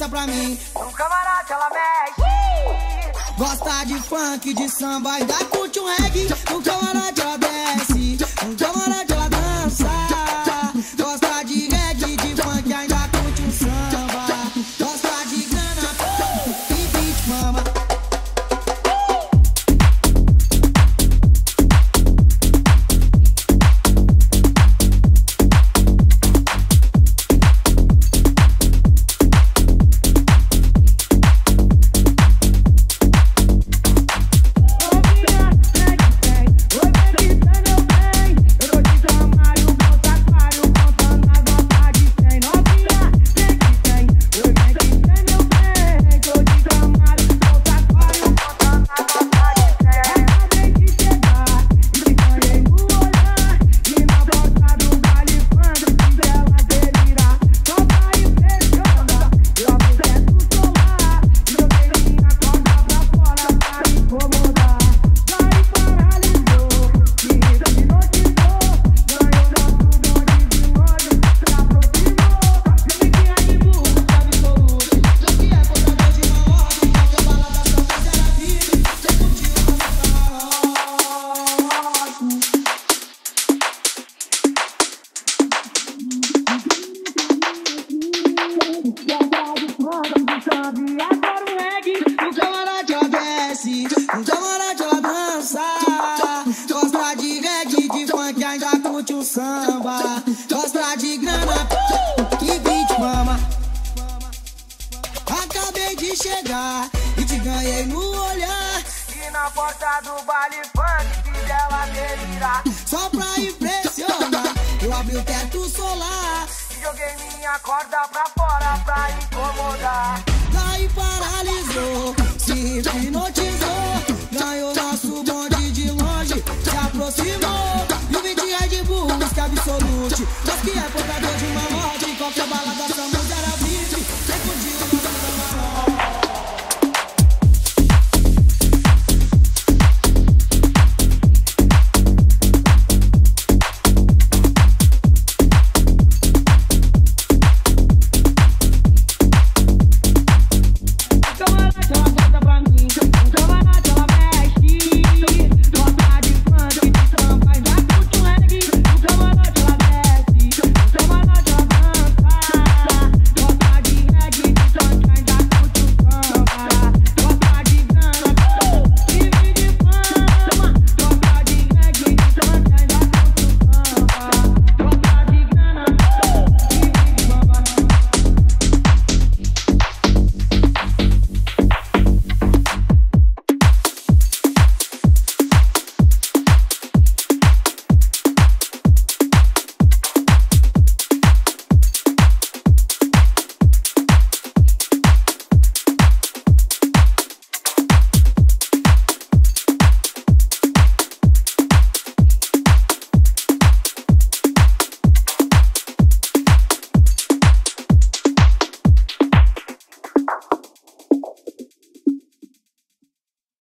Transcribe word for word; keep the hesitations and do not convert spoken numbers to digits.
dança pra mim. No camarote ela mexe. Gosta de funk, de samba, ainda curte um reggae. No camarote ela desce, no camarote ela dança. Gosta de reggae, de funk, ainda curte um samba. Gosta de grana, pô, e beat mama. Absolute, mas que é pouca